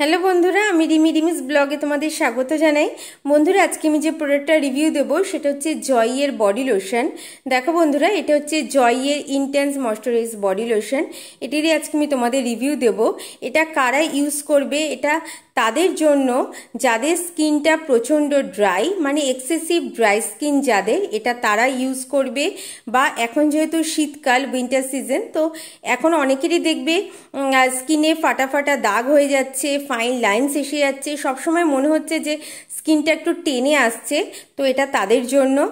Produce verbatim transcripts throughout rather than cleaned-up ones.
Hello बंधुरा Rimi remiss ब्लगे तुम्हारे स्वागत जानाई। बंधुरा आज के जो प्रोडक्ट रिव्यू देव सेटा हच्छे जयेर बडी लोशन। देखो बंधुरा एटा हच्छे जयेर इंटेंस मॉइस्चराइज बडी लोशन। एटारे आज के तुम्हारे रिव्यू देव। एटा कारा यूज करबे एटा तादेर जोन्नो जादेर स्किनटा प्रचंड ड्राई माने एक्सेसिव ड्राई स्किन जादेर, एटा तारा यूज करबे। बा एखन जेहेतु शीतकाल विंटार सीजन तो एखन अनेकेरই देखबे स्किने फाटा फाटा दाग हो जाच्छे, फाइन लाइन्स एसे जाच्छे, सब समय मने होच्छे जे स्किनटा एकटु टेने आसছে। तो एटा तादेर जोन्नो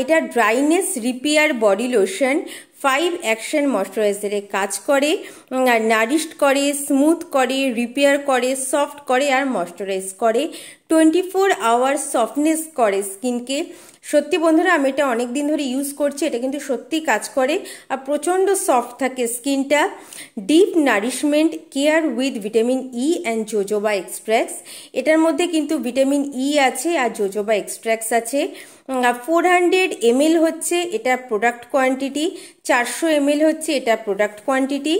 एटा dryness repair body lotion five action मॉइस्चराइजारे काज करे, नारिश्ड करे, स्मूथ करे, रिपेयर करे, सफ्ट करे और मॉइस्चराइज करे, टोन्टी फोर आवार्स सफ्टनेस करे स्किन के। सत्यि बंधुरा आमि एटा अनेक दिन धरे यूज करछि, एटा किन्तु सत्यि काज करे और प्रचंड सफ्ट थाके स्किनटा। Deep nourishment care with vitamin E and jojoba extracts. एटार मध्य किन्तु विटामिन ई आछे और जोजोबा एक्सट्रैक्ट्स आछे। फोर हंड्रेड एम एल होच्छे एटा प्रोडक्ट क्वान्टिटी, चारशो एम एल होच्छे एटा प्रोडक्ट क्वान्टिटी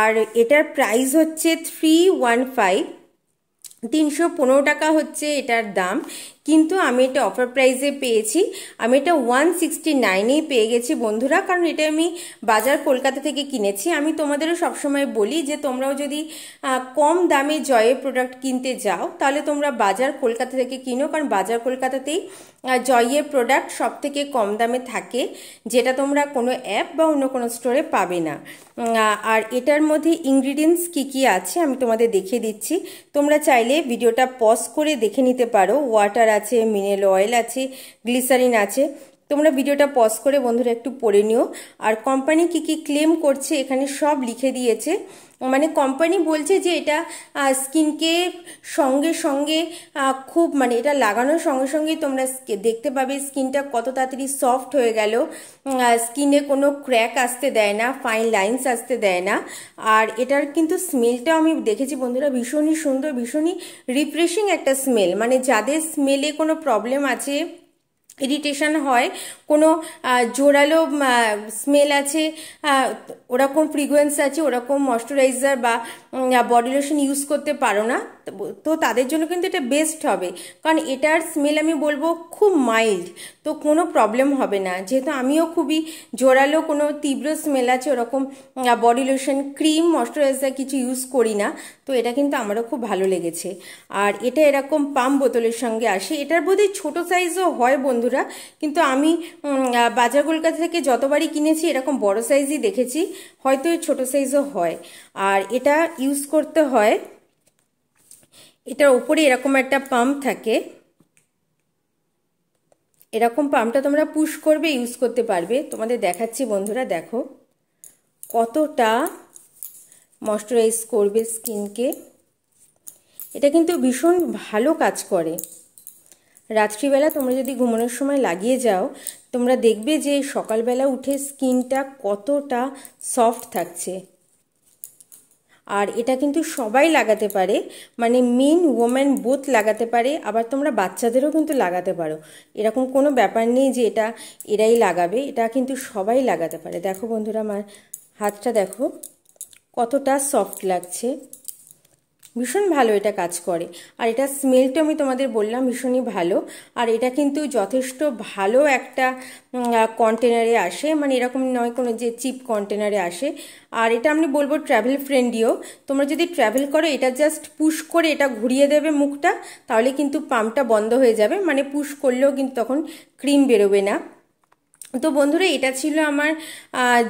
और एटार प्राइस होच्छे थ्री वन फाइव तीनशो पंद्रह टाका होच्छे एटार दाम। किन्तु आमी एटा अफार प्राइजे पेयेछि, आमी एटा वन सिक्सटी नाइने पेये गेछि बंधुरा, कारण एटा आमी बाजार कलकाता थेके किनेछि। आमी तोमादेरो सब समय बोली जे तोमराओ जोदि कम दामे जयेर प्रोडक्ट किनते जाओ ताहले तोमरा बाजार कलकाता थेके किनो, कारण बाजार कलकातातेई जयेर प्रोडक्ट सबथेके कम दामे थाके, जेटा तोमरा कोनो अ্যাপ बा अन्य कोनो स्टोरे पाबे ना। और एटार मध्य इंग्रेडिएंट्स की की आछे आमी तोमादेर देखिये दिच्छि, तोमरा चाइले भिडियोटा पज करे देखे निते पारो। वाटार आछे, मिनरल ऑयल आछे, ग्लिसरिन आछे। तोमरा भिडियोटा पज करे बंधुरा एकटु पड़े निओ। और कोम्पानी की की क्लेम करछे एखाने सब लिखे दिएछे, माने कोम्पानी बोलछे जे एटा स्किन के संगे संगे खूब माने एटा लागानोर संगे संगे तोमरा देखते पाबे स्किनटा कत ताड़ाताड़ी सफ्ट हये गेलो, स्किने कोनो क्रैक आसते देय ना, फाइन लाइन्स आसते देय ना। और एटार किन्तु स्मेलटा आमि देखेछि बंधुरा भीषण ही सुंदर, भीषण ही रिफ्रेशिंग एकटा स्मेल। माने जादेर स्मेले कोनो प्रॉब्लेम आछे, इरिटेशन है, कोनो जोरालो स्मेल आछे, ओरकम फ्रिग्रेंस आछे, ओरकम मॉइस्चराइजर बा बडी लोशन यूज करते पारो ना, तो तादेर जोन्नो किन्तु एटा बेस्ट हबे, कारण एटार स्मेल आमी बोलबो खूब माइल्ड, तो कोनो प्रॉब्लेम हबे ना। जेहेतु आमिओ खूबई जोरालो कोनो तीव्र स्मेल आछे ओरकम बडी लोशन क्रीम मॉइस्चराइजर किछु यूज करी ना, तो एटा किन्तु आमारो खूब भालो लेगेछे। आर एटा एरकम पाम बोतलेर संगे आसे, एटार बोधहয় छोटो साइजও হয় बंधुरा, किन्तु आमी बाजार कलकाता थेके जतबारই কিনেছি এরকম বড় সাইজই দেখেছি, হয়তো ছোট সাইজও হয়। আর এটা ইউজ করতে হয়, এটার উপরে এরকম একটা পাম্প থাকে, এরকম পাম্পটা তোমরা পুশ করবে ইউজ করতে পারবে। তোমাদের দেখাচ্ছি বন্ধুরা, দেখো কতটা ময়েশ্চারাইজ করবে স্কিনকে। এটা কিন্তু ভীষণ ভালো কাজ করে। रात्री बेला तुम्हारा यदि घुमानोर समय लागिए जाओ तुम्हारा देखबे जे सकाल बेला उठे स्किनटा कतटा सफ्ट थाकছে। और এটা কিন্তু সবাই লাগাতে পারে, মানে মেন ওমেন বোথ লাগাতে পারে, আবার তোমরা বাচ্চাদেরও কিন্তু লাগাতে পারো, এরকম কোনো ব্যাপার নেই যে এটা এরাই লাগাবে, এটা কিন্তু সবাই লাগাতে পারে। দেখো বন্ধুরা আমার হাতটা দেখো কতটা সফট লাগছে, ভীষণ ভালো এটা কাজ করে। আর এটা স্মেলটা আমি তোমাদের বললাম ভীষণই ভালো। আর এটা কিন্তু যথেষ্ট ভালো একটা কন্টেনারে আসে, মানে এরকম নয় কোনো যে চিপ কন্টেনারে আসে। আর এটা আমি বলবো ট্রাভেল ফ্রেন্ডলিও, তোমরা যদি ট্রাভেল করো এটা জাস্ট পুশ করে এটা ঘুরিয়ে দেবে মুখটা, তাহলে কিন্তু পাম্পটা বন্ধ হয়ে যাবে, মানে পুশ করলেও কিন্তু তখন ক্রিম বেরোবে না। তো বন্ধুরা এটা ছিল আমার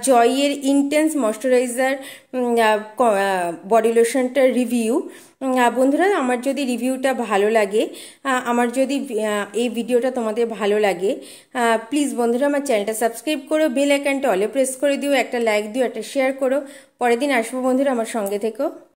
জয়ের ইন্টেন্স ময়েশ্চারাইজার বডি লোশনটার রিভিউ। বন্ধুরা আমার যদি রিভিউটা ভালো লাগে, আমার যদি এই ভিডিওটা তোমাদের ভালো লাগে, প্লিজ বন্ধুরা আমার চ্যানেলটা সাবস্ক্রাইব করো, বেল আইকনটা অলে প্রেস করে দিও, একটা লাইক দিও, একটা শেয়ার করো। পরের দিন আসবো বন্ধুরা, আমার সঙ্গে থেকো।